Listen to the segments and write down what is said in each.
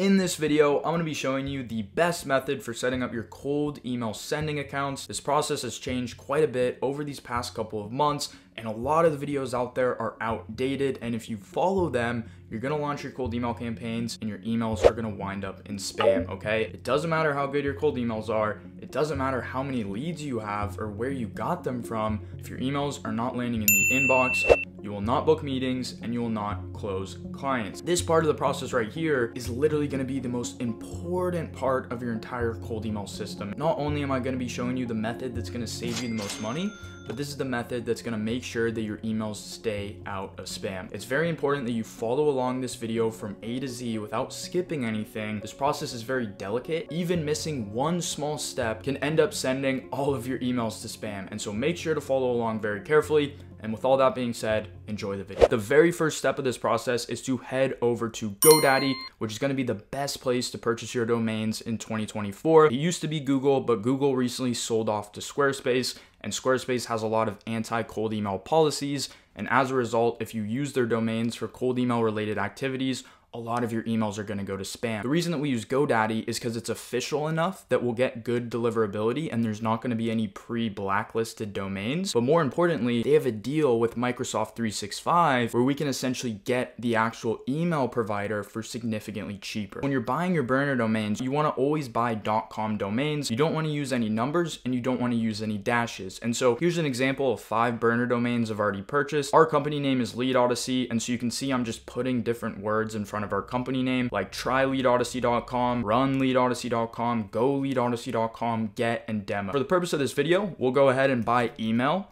In this video, I'm gonna be showing you the best method for setting up your cold email sending accounts. This process has changed quite a bit over these past couple of months, and a lot of the videos out there are outdated. And if you follow them, you're gonna launch your cold email campaigns and your emails are gonna wind up in spam, okay? It doesn't matter how good your cold emails are. It doesn't matter how many leads you have or where you got them from. If your emails are not landing in the inbox, you will not book meetings and you will not close clients. This part of the process right here is literally gonna be the most important part of your entire cold email system. Not only am I gonna be showing you the method that's gonna save you the most money, but this is the method that's gonna make sure that your emails stay out of spam. It's very important that you follow along this video from A to Z without skipping anything. This process is very delicate. Even missing one small step can end up sending all of your emails to spam. And so make sure to follow along very carefully. And with all that being said, enjoy the video. The very first step of this process is to head over to GoDaddy, which is gonna be the best place to purchase your domains in 2024. It used to be Google, but Google recently sold off to Squarespace, and Squarespace has a lot of anti-cold email policies. And as a result, if you use their domains for cold email related activities, a lot of your emails are gonna go to spam. The reason that we use GoDaddy is because it's official enough that we'll get good deliverability and there's not gonna be any pre-blacklisted domains. But more importantly, they have a deal with Microsoft 365 where we can essentially get the actual email provider for significantly cheaper. When you're buying your burner domains, you wanna always buy .com domains. You don't wanna use any numbers and you don't wanna use any dashes. And so here's an example of 5 burner domains I've already purchased. Our company name is Lead Odyssey. And so you can see I'm just putting different words in front of our company name, like tryleadodyssey.com, runleadodyssey.com, goleadodyssey.com, get and demo. For the purpose of this video, we'll go ahead and buy email,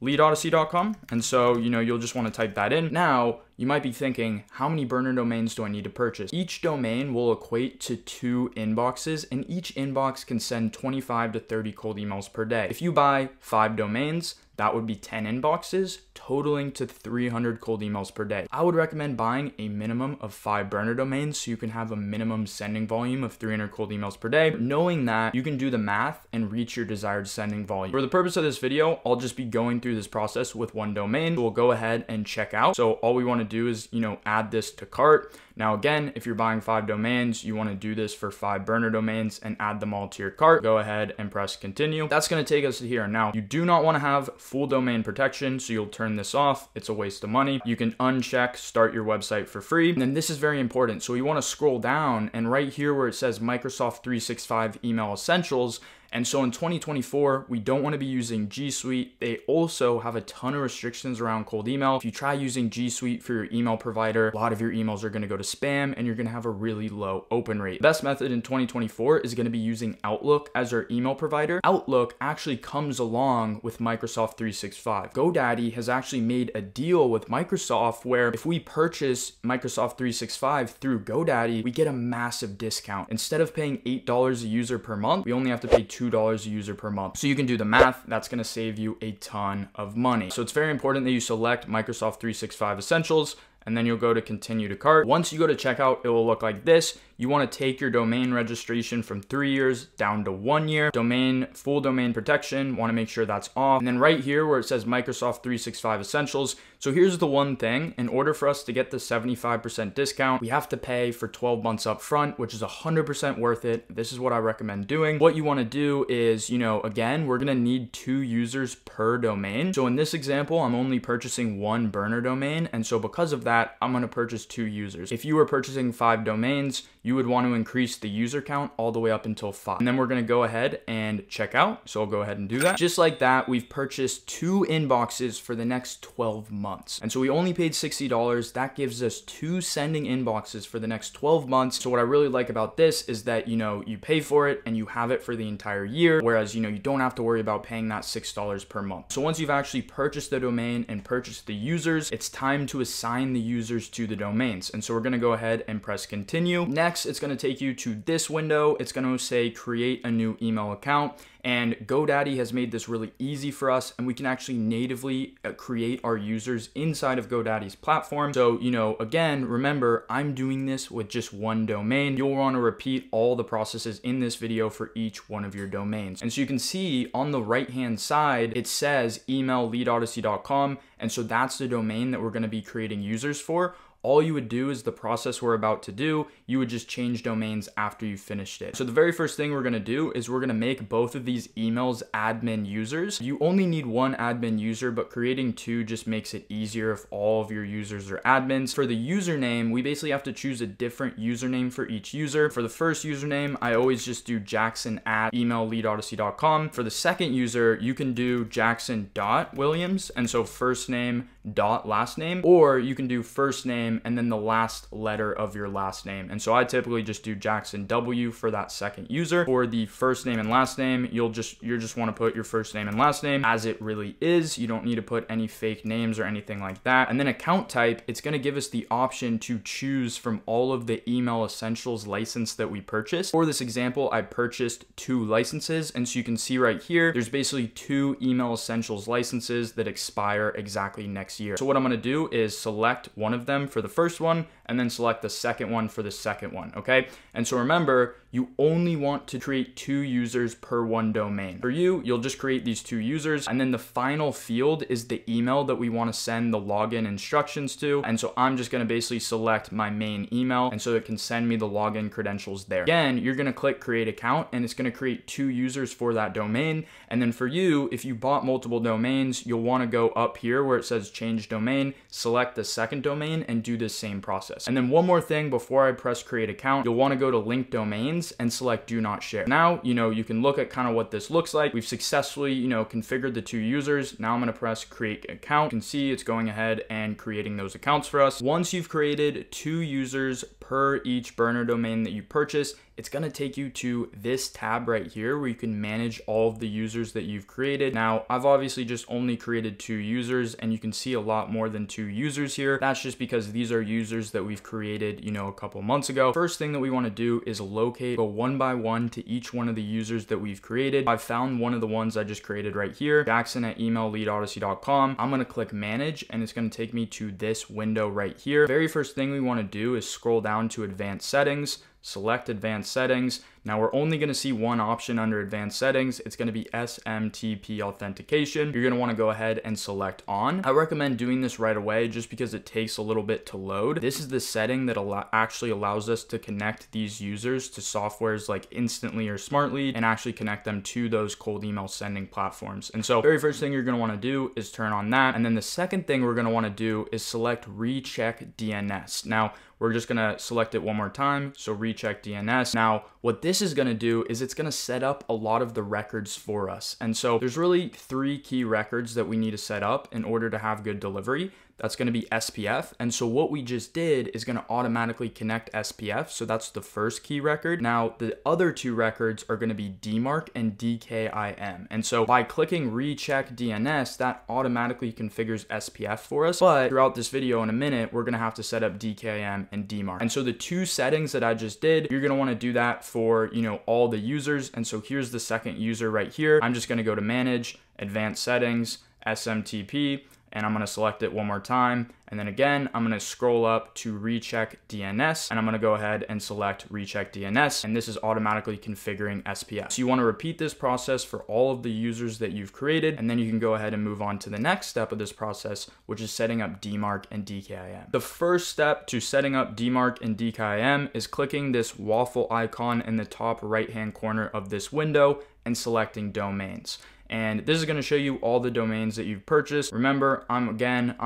leadodyssey.com. And so, you know, you'll just want to type that in. Now, you might be thinking, how many burner domains do I need to purchase? Each domain will equate to 2 inboxes, and each inbox can send 25 to 30 cold emails per day. If you buy 5 domains, that would be 10 inboxes, totaling to 300 cold emails per day. I would recommend buying a minimum of 5 burner domains so you can have a minimum sending volume of 300 cold emails per day. Knowing that, you can do the math and reach your desired sending volume. For the purpose of this video, I'll just be going through this process with one domain. We'll go ahead and check out. So all we want to do is, you know, add this to cart. Now, again, if you're buying 5 domains, you want to do this for 5 burner domains and add them all to your cart. Go ahead and press continue. That's going to take us to here. Now, you do not want to have full domain protection, so you'll turn this off. It's a waste of money. You can uncheck start your website for free. And then this is very important. So you want to scroll down, and right here where it says Microsoft 365 Email Essentials. And so in 2024, we don't want to be using G Suite. They also have a ton of restrictions around cold email. If you try using G Suite for your email provider, a lot of your emails are going to go to spam and you're going to have a really low open rate. The best method in 2024 is going to be using Outlook as our email provider. Outlook actually comes along with Microsoft 365. GoDaddy has actually made a deal with Microsoft where if we purchase Microsoft 365 through GoDaddy, we get a massive discount. Instead of paying $8 a user per month, we only have to pay $2 a user per month. So you can do the math. That's going to save you a ton of money. So it's very important that you select Microsoft 365 Essentials, and then you'll go to continue to cart. Once you go to checkout, it will look like this. You want to take your domain registration from 3 years down to 1 year. Domain, full domain protection, want to make sure that's off. And then right here where it says Microsoft 365 Essentials. So here's the one thing, in order for us to get the 75% discount, we have to pay for 12 months up front, which is 100% worth it. This is what I recommend doing. What you want to do is, you know, again, we're going to need 2 users per domain. So in this example, I'm only purchasing 1 burner domain. And so because of that, I'm going to purchase 2 users. If you were purchasing 5 domains, you would want to increase the user count all the way up until 5. And then we're going to go ahead and check out. So I'll go ahead and do that. Just like that, we've purchased 2 inboxes for the next 12 months. And so we only paid $60. That gives us 2 sending inboxes for the next 12 months. So what I really like about this is that, you know, you pay for it and you have it for the entire year. Whereas, you know, you don't have to worry about paying that $6 per month. So once you've actually purchased the domain and purchased the users, it's time to assign the users to the domains. And so we're going to go ahead and press continue. Next, it's going to take you to this window. It's going to say create a new email account, and GoDaddy has made this really easy for us, and we can actually natively create our users inside of GoDaddy's platform. So, you know, again, remember, I'm doing this with just 1 domain. You'll want to repeat all the processes in this video for each one of your domains. And so you can see on the right hand side, it says email leadodyssey.com, and so that's the domain that we're going to be creating users for. all you would do is the process we're about to do, you would just change domains after you finished it. So the very first thing we're gonna do is we're gonna make both of these emails admin users. You only need one admin user, but creating two just makes it easier if all of your users are admins. For the username, we basically have to choose a different username for each user. For the first username, I always just do jackson@emailleadodyssey.com. For the second user, you can do jackson.williams, and so first name dot last name, or you can do first name and then the last letter of your last name. And so I typically just do Jackson W for that second user. For the first name and last name, you just want to put your first name and last name as it really is. You don't need to put any fake names or anything like that. And then account type, it's going to give us the option to choose from all of the email essentials license that we purchased. For this example, I purchased two licenses, and so you can see right here, there's basically two email essentials licenses that expire exactly next year. So what I'm going to do is select one of them for the first one, and then select the second one for the second one, okay? And so remember, you only want to create two users per one domain. For you, you'll just create these two users, and then the final field is the email that we want to send the login instructions to. And so I'm just going to basically select my main email, and so it can send me the login credentials there. Again, you're going to click create account, and it's going to create two users for that domain. And then for you, if you bought multiple domains, you'll want to go up here where it says change domain, select the second domain, and do the same process. And then one more thing before I press create account, you'll want to go to link domains and select do not share. Now, you know, you can look at kind of what this looks like. We've successfully, you know, configured the two users. Now I'm going to press create account. You can see it's going ahead and creating those accounts for us. Once you've created two users per each burner domain that you purchase, it's going to take you to this tab right here where you can manage all of the users that you've created. Now, I've obviously just only created two users, and you can see a lot more than two users here. That's just because these are users that we've created, you know, a couple months ago. First thing that we want to do is locate, go one by one to each one of the users that we've created. I found one of the ones I just created right here, jackson@emailleadodyssey.com. I'm going to click manage, and it's going to take me to this window right here. Very first thing we want to do is scroll down to advanced settings. Select advanced settings. Now we're only gonna see one option under advanced settings. It's gonna be SMTP authentication. You're gonna wanna go ahead and select on. I recommend doing this right away just because it takes a little bit to load. This is the setting that actually allows us to connect these users to softwares like Instantly or Smartly and actually connect them to those cold email sending platforms. And so very first thing you're gonna wanna do is turn on that. And then the second thing we're gonna wanna do is select recheck DNS. Now we're just gonna select it one more time. So recheck DNS. Now, what this is gonna do is it's gonna set up a lot of the records for us. And so there's really three key records that we need to set up in order to have good delivery. That's gonna be SPF. And so what we just did is gonna automatically connect SPF. So that's the first key record. Now the other two records are gonna be DMARC and DKIM. And so by clicking recheck DNS, that automatically configures SPF for us. But throughout this video in a minute, we're gonna have to set up DKIM and DMARC. And so the two settings that I just did, you're gonna wanna do that for, you know, all the users. And so here's the second user right here. I'm just gonna go to manage, advanced settings, SMTP, and I'm gonna select it one more time. And then again, I'm gonna scroll up to recheck DNS, and I'm gonna go ahead and select recheck DNS, and this is automatically configuring SPF. So you wanna repeat this process for all of the users that you've created, and then you can go ahead and move on to the next step of this process, which is setting up DMARC and DKIM. The first step to setting up DMARC and DKIM is clicking this waffle icon in the top right-hand corner of this window and selecting domains. And this is gonna show you all the domains that you've purchased. Remember, I'm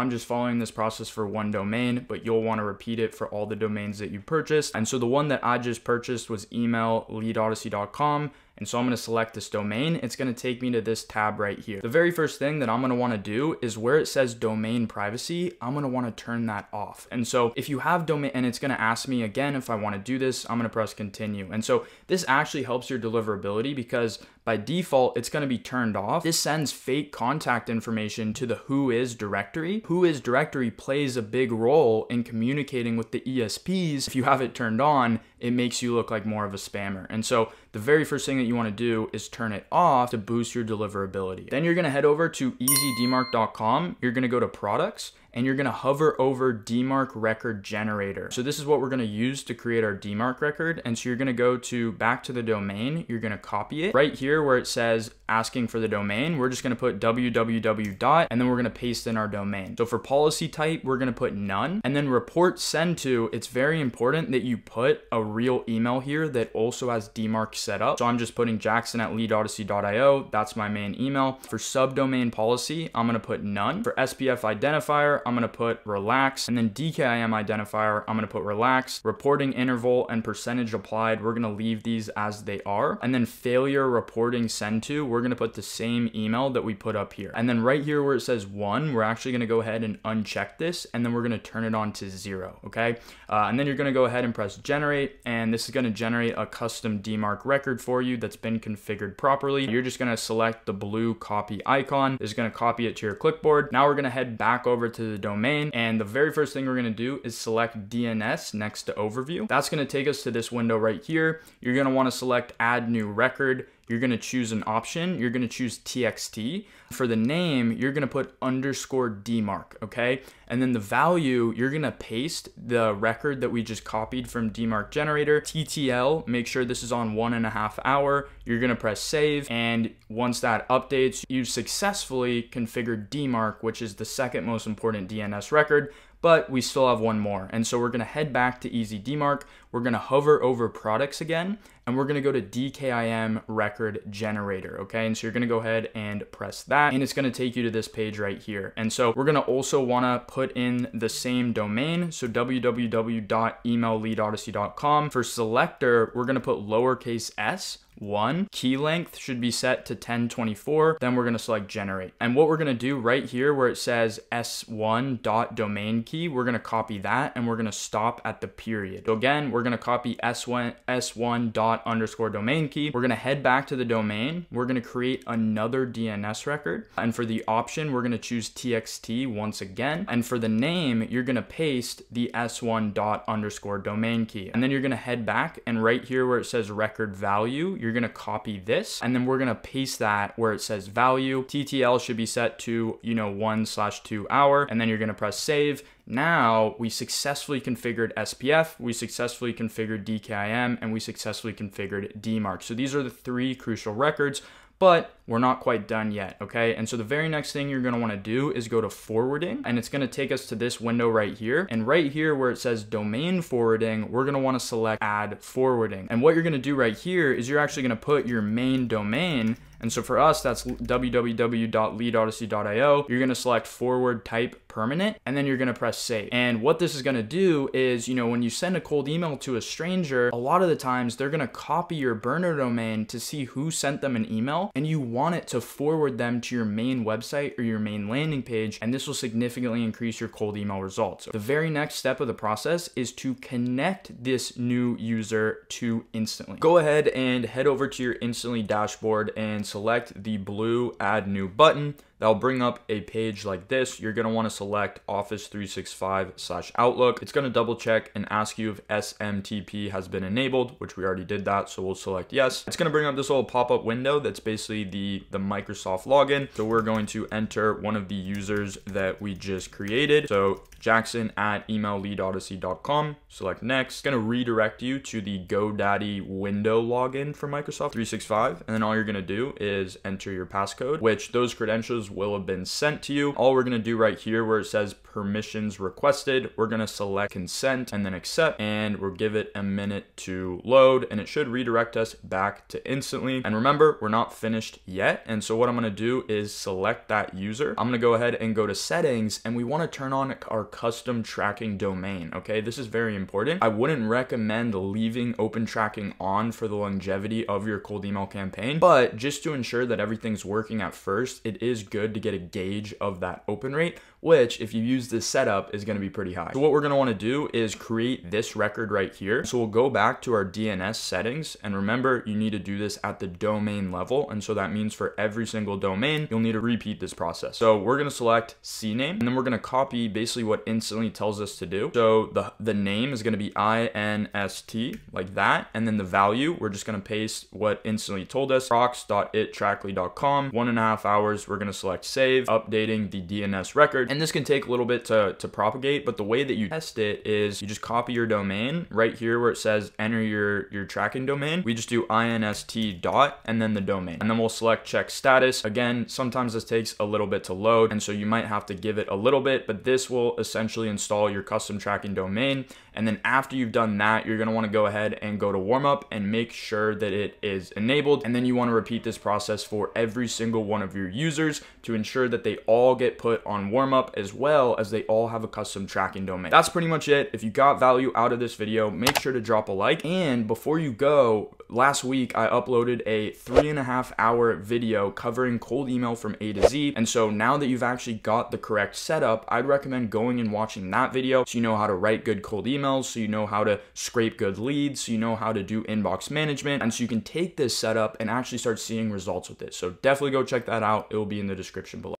just following this process for one domain, but you'll wanna repeat it for all the domains that you purchased. And so the one that I just purchased was emailleadodyssey.com. And so I'm gonna select this domain. It's gonna take me to this tab right here. The very first thing that I'm gonna wanna do is where it says domain privacy, I'm gonna wanna turn that off. And so if you have domain, and it's gonna ask me again if I wanna do this, I'm gonna press continue. And so this actually helps your deliverability because by default, it's gonna be turned off. This sends fake contact information to the Whois directory. Whois directory plays a big role in communicating with the ESPs. If you have it turned on, it makes you look like more of a spammer. And so the very first thing that you wanna do is turn it off to boost your deliverability. Then you're gonna head over to EasyDMARC.com. You're gonna go to products, and you're gonna hover over DMARC record generator. So this is what we're gonna use to create our DMARC record. And so you're gonna go to back to the domain, you're gonna copy it. Right here where it says asking for the domain, we're just gonna put www. And then we're gonna paste in our domain. So for policy type, we're gonna put none. And then report send to, it's very important that you put a real email here that also has DMARC set up. So I'm just putting jackson@leadodyssey.io, that's my main email. For subdomain policy, I'm gonna put none. For SPF identifier, I'm gonna put relax, and then DKIM identifier, I'm gonna put relax. Reporting interval and percentage applied, we're gonna leave these as they are. And then failure reporting send to, we're gonna put the same email that we put up here. And then right here where it says 1, we're actually gonna go ahead and uncheck this, and then we're gonna turn it on to 0, okay? And then you're gonna go ahead and press generate, and this is gonna generate a custom DMARC record for you that's been configured properly. You're just gonna select the blue copy icon. This is gonna copy it to your clipboard. Now we're gonna head back over to the domain, and the very first thing we're gonna do is select DNS next to overview. That's gonna take us to this window right here. You're gonna wanna select add new record. You're gonna choose an option. You're gonna choose TXT. For the name, you're gonna put _DMARC, okay? And then the value, you're gonna paste the record that we just copied from DMARC generator. TTL, make sure this is on 1.5 hour. You're gonna press save. And once that updates, you've successfully configured DMARC, which is the second most important DNS record. But we still have one more. And so we're gonna head back to EasyDMARC. We're gonna hover over products again, and we're gonna go to DKIM record generator, okay? And so you're gonna go ahead and press that, and it's gonna take you to this page right here. And so we're gonna also wanna put in the same domain. So www.emailleadodyssey.com. For selector, we're gonna put lowercase s, 1, key length should be set to 1024. Then we're gonna select generate. And what we're gonna do right here where it says s1.domain key, we're gonna copy that, and we're gonna stop at the period. So again, we're gonna copy s1._domain key. We're gonna head back to the domain. We're gonna create another DNS record. And for the option, we're gonna choose TXT once again. And for the name, you're gonna paste the s1._domain key. And then you're gonna head back, and right here where it says record value, you're gonna copy this, and then we're gonna paste that where it says value. TTL should be set to, 1/2 hour, and then you're gonna press save. Now we successfully configured SPF, we successfully configured DKIM, and we successfully configured DMARC. So these are the three crucial records, but we're not quite done yet, okay? And so the very next thing you're gonna wanna do is go to forwarding, and it's gonna take us to this window right here. And right here where it says domain forwarding, we're gonna wanna select add forwarding. And what you're gonna do right here is you're actually gonna put your main domain. And so for us, that's www.leadodyssey.io. You're gonna select forward type permanent, and then you're gonna press save. And what this is gonna do is, when you send a cold email to a stranger, a lot of the times they're gonna copy your burner domain to see who sent them an email, and you want it to forward them to your main website or your main landing page, and this will significantly increase your cold email results. The very next step of the process is to connect this new user to Instantly. Go ahead and head over to your Instantly dashboard and select the blue add new button. That'll bring up a page like this. You're gonna wanna select Office 365/Outlook. It's gonna double check and ask you if SMTP has been enabled, which we already did that, so we'll select yes. It's gonna bring up this little pop-up window that's basically the Microsoft login. So we're going to enter one of the users that we just created. So jackson@emailleadodyssey.com, select next. It's gonna redirect you to the GoDaddy window login for Microsoft 365. And then all you're gonna do is enter your passcode, which those credentials will have been sent to you. All we're gonna do right here where it says permissions requested, we're gonna select consent and then accept, and we'll give it a minute to load, and it should redirect us back to Instantly. And remember, we're not finished yet. And so what I'm gonna do is select that user. I'm gonna go ahead and go to settings, and we wanna turn on our custom tracking domain, okay? This is very important. I wouldn't recommend leaving open tracking on for the longevity of your cold email campaign, but just to ensure that everything's working at first, it is good to get a gauge of that open rate, which if you use this setup is gonna be pretty high. So what we're gonna wanna do is create this record right here. So we'll go back to our DNS settings, and remember, you need to do this at the domain level. And so that means for every single domain, you'll need to repeat this process. So we're gonna select CNAME, and then we're gonna copy basically what Instantly tells us to do. So the name is gonna be INST, like that. And then the value, we're just gonna paste what Instantly told us, prox.ittrackly.com, 1.5 hours, we're gonna select select save, updating the DNS record. And this can take a little bit to propagate, but the way that you test it is you just copy your domain right here where it says enter your tracking domain. We just do inst dot and then the domain. And then we'll select check status. Again, sometimes this takes a little bit to load, and so you might have to give it a little bit, but this will essentially install your custom tracking domain. And then after you've done that, you're gonna wanna go ahead and go to warmup and make sure that it is enabled. And then you wanna repeat this process for every single one of your users to ensure that they all get put on warmup, as well as they all have a custom tracking domain. That's pretty much it. If you got value out of this video, make sure to drop a like. And before you go, last week I uploaded a 3.5 hour video covering cold email from A to Z. And so now that you've actually got the correct setup, I'd recommend going and watching that video so you know how to write good cold emails, so you know how to scrape good leads, so you know how to do inbox management, and so you can take this setup and actually start seeing results with it. So definitely go check that out. It will be in the description below.